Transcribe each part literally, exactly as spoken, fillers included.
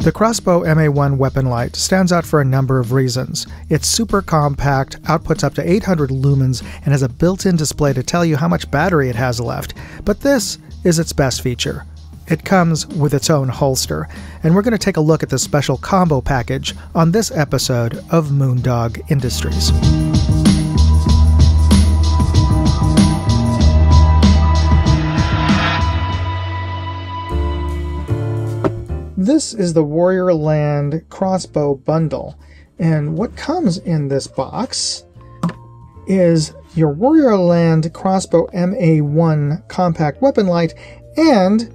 The Crossbow M A one weapon light stands out for a number of reasons. It's super compact, outputs up to eight hundred lumens, and has a built-in display to tell you how much battery it has left. But this is its best feature. It comes with its own holster, and we're going to take a look at this special combo package on this episode of Moondog Industries. This is the Warriorland Crossbow bundle, and what comes in this box is your Warriorland Crossbow M A one compact weapon light and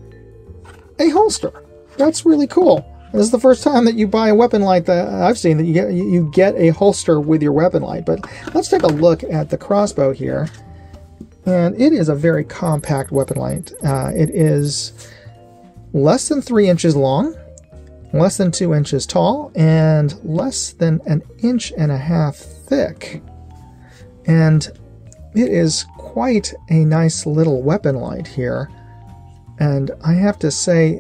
a holster. That's really cool. This is the first time that you buy a weapon light that I've seen that you get you get a holster with your weapon light. But let's take a look at the crossbow here, and it is a very compact weapon light. Uh, it is less than three inches long, less than two inches tall, and less than an inch and a half thick. And it is quite a nice little weapon light here. And I have to say,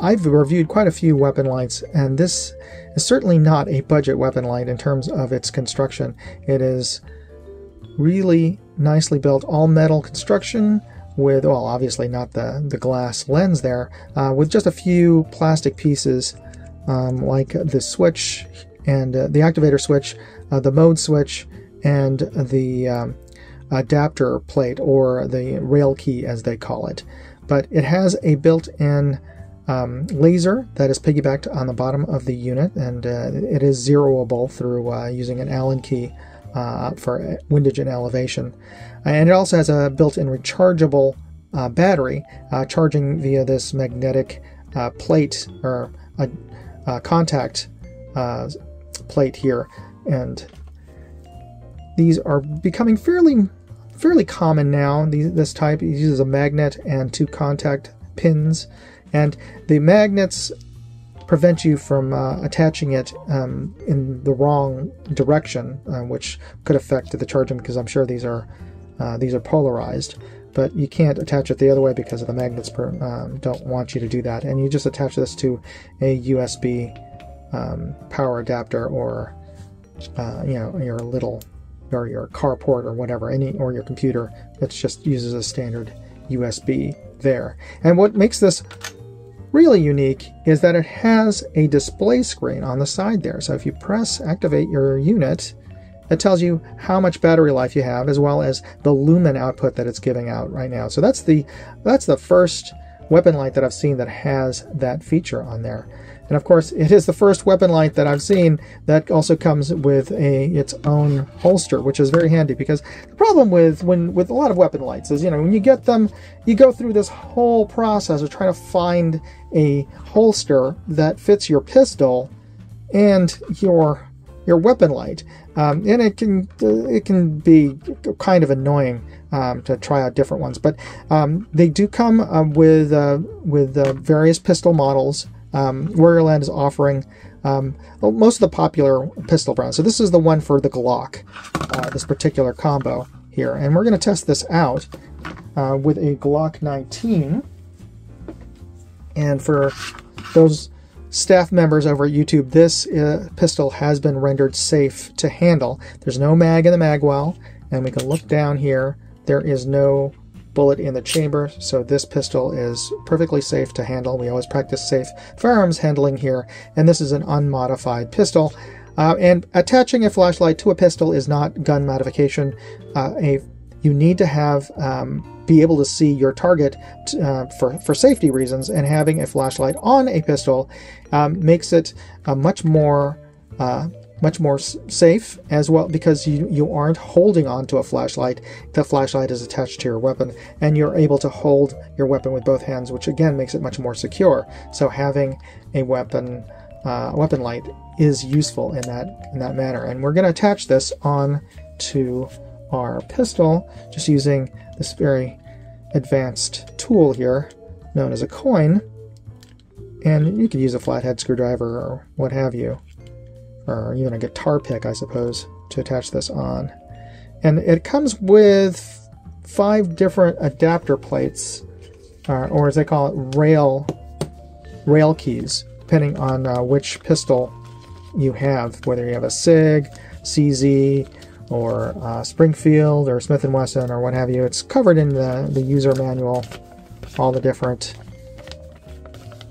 I've reviewed quite a few weapon lights, and this is certainly not a budget weapon light in terms of its construction. It is really nicely built, all metal construction with, well, obviously not the, the glass lens there, uh, with just a few plastic pieces um, like the switch and uh, the activator switch, uh, the mode switch, and the um, adapter plate, or the rail key as they call it. But it has a built-in um, laser that is piggybacked on the bottom of the unit, and uh, it is zeroable through uh, using an Allen key uh, for windage and elevation. And it also has a built-in rechargeable uh, battery, uh, charging via this magnetic uh, plate or a, a contact uh, plate here. And these are becoming fairly fairly common now. This type uses a magnet and two contact pins, and the magnets prevent you from uh, attaching it um, in the wrong direction, uh, which could affect the charging, because I'm sure these are uh, these are polarized. But you can't attach it the other way because of the magnets per, um, don't want you to do that. And you just attach this to a U S B um, power adapter, or uh, you know, your little, or your carport, or whatever, any, or your computer. It just uses a standard U S B there. And what makes this really unique is that it has a display screen on the side there. So if you press activate your unit, it tells you how much battery life you have, as well as the lumen output that it's giving out right now. So that's the that's the first weapon light that I've seen that has that feature on there. And of course, it is the first weapon light that I've seen that also comes with a its own holster, which is very handy, because the problem with when with a lot of weapon lights is, you know, when you get them, you go through this whole process of trying to find a holster that fits your pistol and your your weapon light, um, and it can it can be kind of annoying um, to try out different ones. But um, they do come uh, with uh, with uh, various pistol models. Um, Warriorland is offering um, most of the popular pistol brands. So this is the one for the Glock, uh, this particular combo here. And we're going to test this out uh, with a Glock nineteen. And for those staff members over at YouTube, this uh, pistol has been rendered safe to handle. There's no mag in the mag well, and we can look down here. There is no bullet in the chamber, so this pistol is perfectly safe to handle. We always practice safe firearms handling here, and this is an unmodified pistol. Uh, and attaching a flashlight to a pistol is not gun modification. Uh, a you need to have um, be able to see your target t uh, for for safety reasons, and having a flashlight on a pistol um, makes it uh, much more. Uh, much more safe as well, because you, you aren't holding on to a flashlight. The flashlight is attached to your weapon, and you're able to hold your weapon with both hands, which again makes it much more secure. So having a weapon uh, weapon light is useful in that in that manner. And we're going to attach this on to our pistol just using this very advanced tool here known as a coin, and you could use a flathead screwdriver or what have you, or even a guitar pick, I suppose, to attach this on. And it comes with five different adapter plates, uh, or as they call it, rail rail keys. depending on uh, which pistol you have, whether you have a SIG, C Z, or uh, Springfield, or Smith and Wesson, or what have you. It's covered in the, the user manual, all the different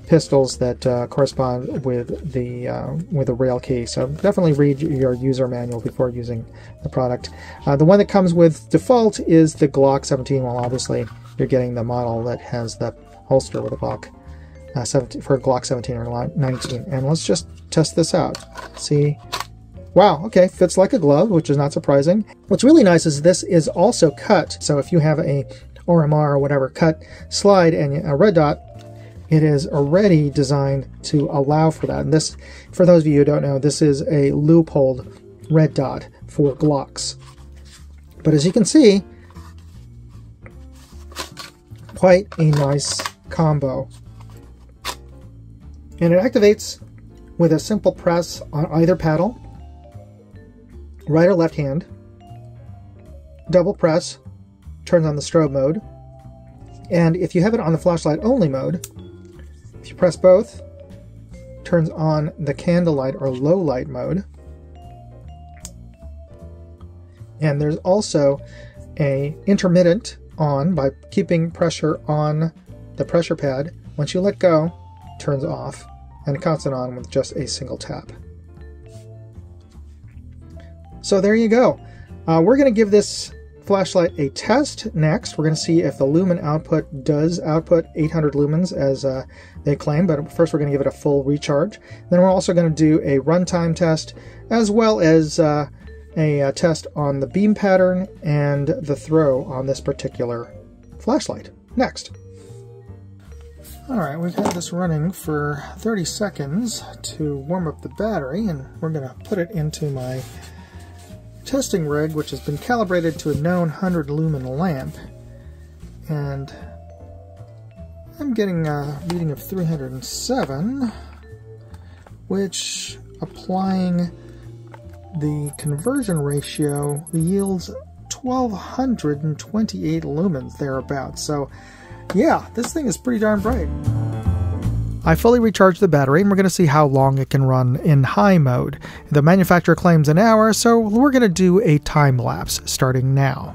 pistols that uh, correspond with the uh, with a rail key. So definitely read your user manual before using the product. Uh, the one that comes with default is the Glock seventeen. Well, obviously you're getting the model that has the holster with a Glock uh, seventeen, for Glock seventeen or nineteen. And let's just test this out. See. Wow, okay, fits like a glove, which is not surprising. What's really nice is this is also cut, so if you have a R M R or whatever cut slide and a red dot, it is already designed to allow for that. And this, for those of you who don't know, this is a Leupold red dot for Glocks. But as you can see, quite a nice combo. And it activates with a simple press on either paddle, right or left hand, double press, turns on the strobe mode, and if you have it on the flashlight only mode, if you press both, turns on the candlelight or low light mode. And there's also a intermittent on by keeping pressure on the pressure pad. Once you let go, turns off, and constant on with just a single tap. So there you go. Uh, we're going to give this flashlight a test next. We're going to see if the lumen output does output eight hundred lumens as uh, they claim, but first we're going to give it a full recharge. Then we're also going to do a runtime test, as well as uh, a, a test on the beam pattern and the throw on this particular flashlight. Next. Alright, we've had this running for thirty seconds to warm up the battery, and we're going to put it into my testing rig, which has been calibrated to a known one hundred lumen lamp, and I'm getting a reading of three hundred seven, which, applying the conversion ratio, yields one thousand two hundred twenty-eight lumens thereabouts. So yeah, this thing is pretty darn bright. I fully recharged the battery, and we're going to see how long it can run in high mode. The manufacturer claims an hour, so we're going to do a time lapse starting now.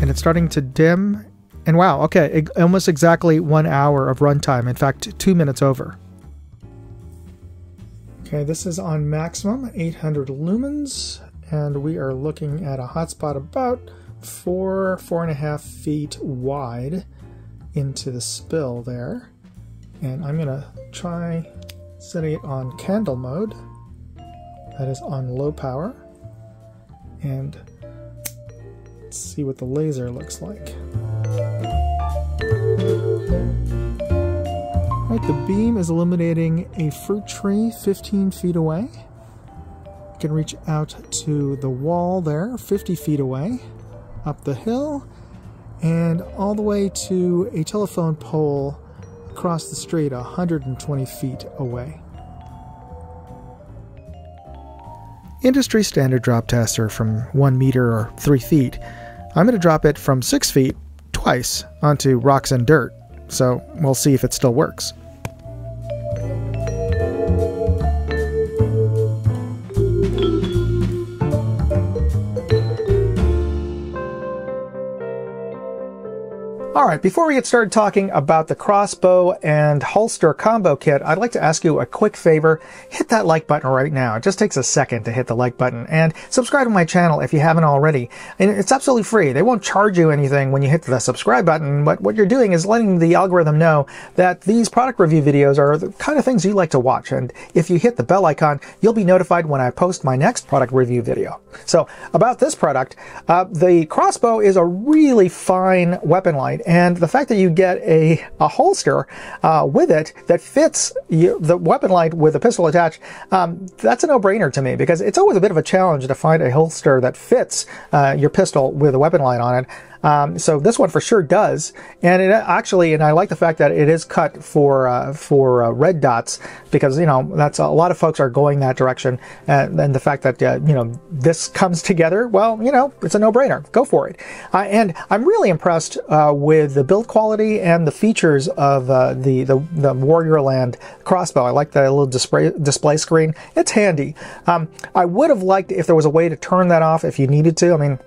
And it's starting to dim, and wow, okay, almost exactly one hour of runtime, in fact, two minutes over. Okay, this is on maximum, eight hundred lumens. And we are looking at a hotspot about four, four and a half feet wide into the spill there. And I'm going to try setting it on candle mode. That is on low power. And let's see what the laser looks like. All right, the beam is illuminating a fruit tree fifteen feet away. Can reach out to the wall there, fifty feet away, up the hill, and all the way to a telephone pole across the street, one hundred twenty feet away. Industry standard drop tests are from one meter or three feet. I'm going to drop it from six feet twice onto rocks and dirt, so we'll see if it still works. Alright, before we get started talking about the crossbow and holster combo kit, I'd like to ask you a quick favor. Hit that like button right now. It just takes a second to hit the like button. And subscribe to my channel if you haven't already. And it's absolutely free. They won't charge you anything when you hit the subscribe button, but what you're doing is letting the algorithm know that these product review videos are the kind of things you like to watch. And if you hit the bell icon, you'll be notified when I post my next product review video. So, about this product, uh, the crossbow is a really fine weapon light. And the fact that you get a, a holster uh, with it that fits you, the weapon light with a pistol attached, um, that's a no-brainer to me, because it's always a bit of a challenge to find a holster that fits uh, your pistol with a weapon light on it. Um, so this one for sure does. And it actually, and I like the fact that it is cut for uh, for uh, red dots, because, you know, that's a lot of folks are going that direction. And, and the fact that, uh, you know, this comes together, well, you know, it's a no-brainer. Go for it. Uh, and I'm really impressed uh, with the build quality and the features of uh, the, the, the Warriorland Crossbow. I like that little display, display screen. It's handy. Um, I would have liked if there was a way to turn that off if you needed to. I mean,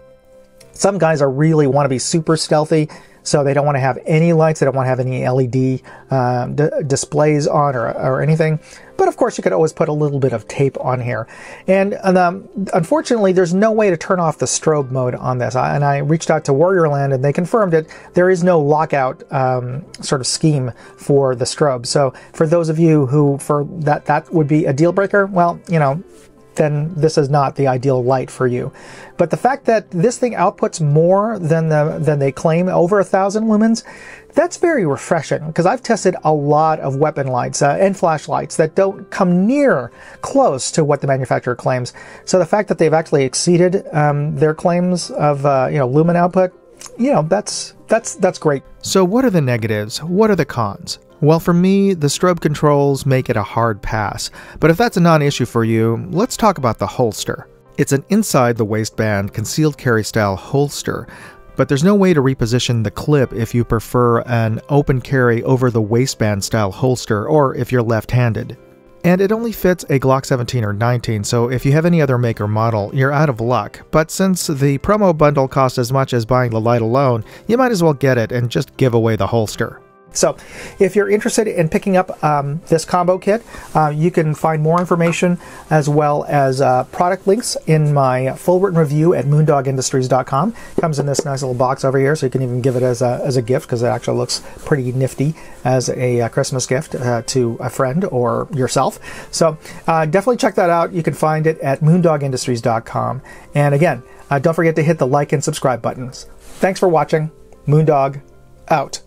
some guys are really want to be super stealthy, so they don't want to have any lights, they don't want to have any L E D um, d displays on or, or anything. But of course, you could always put a little bit of tape on here. And, and um, unfortunately, there's no way to turn off the strobe mode on this. I, and I reached out to Warriorland and they confirmed it. There is no lockout um, sort of scheme for the strobe. So for those of you who, for that, that would be a deal breaker, well, you know, then this is not the ideal light for you. But the fact that this thing outputs more than the than they claim, over a thousand lumens, that's very refreshing, because I've tested a lot of weapon lights uh, and flashlights that don't come near close to what the manufacturer claims. So the fact that they've actually exceeded um, their claims of uh, you know, lumen output, you know, that's that's that's great. So what are the negatives? What are the cons? Well, for me, the strobe controls make it a hard pass, but if that's a non-issue for you, let's talk about the holster. It's an inside-the-waistband, concealed carry-style holster, but there's no way to reposition the clip if you prefer an open carry over-the-waistband-style holster, or if you're left-handed. And it only fits a Glock seventeen or nineteen, so if you have any other make or model, you're out of luck. But since the promo bundle costs as much as buying the light alone, you might as well get it and just give away the holster. So if you're interested in picking up um, this combo kit, uh, you can find more information as well as uh, product links in my full written review at moondog industries dot com. It comes in this nice little box over here, so you can even give it as a, as a gift, because it actually looks pretty nifty as a uh, Christmas gift uh, to a friend or yourself. So uh, definitely check that out. You can find it at moondog industries dot com. And again, uh, don't forget to hit the like and subscribe buttons. Thanks for watching. Moondog out.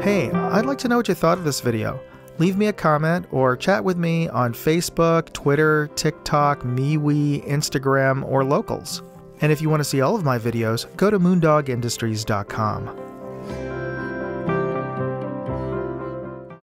Hey, I'd like to know what you thought of this video. Leave me a comment or chat with me on Facebook, Twitter, TikTok, MeWe, Instagram, or Locals. And if you want to see all of my videos, go to moondog industries dot com.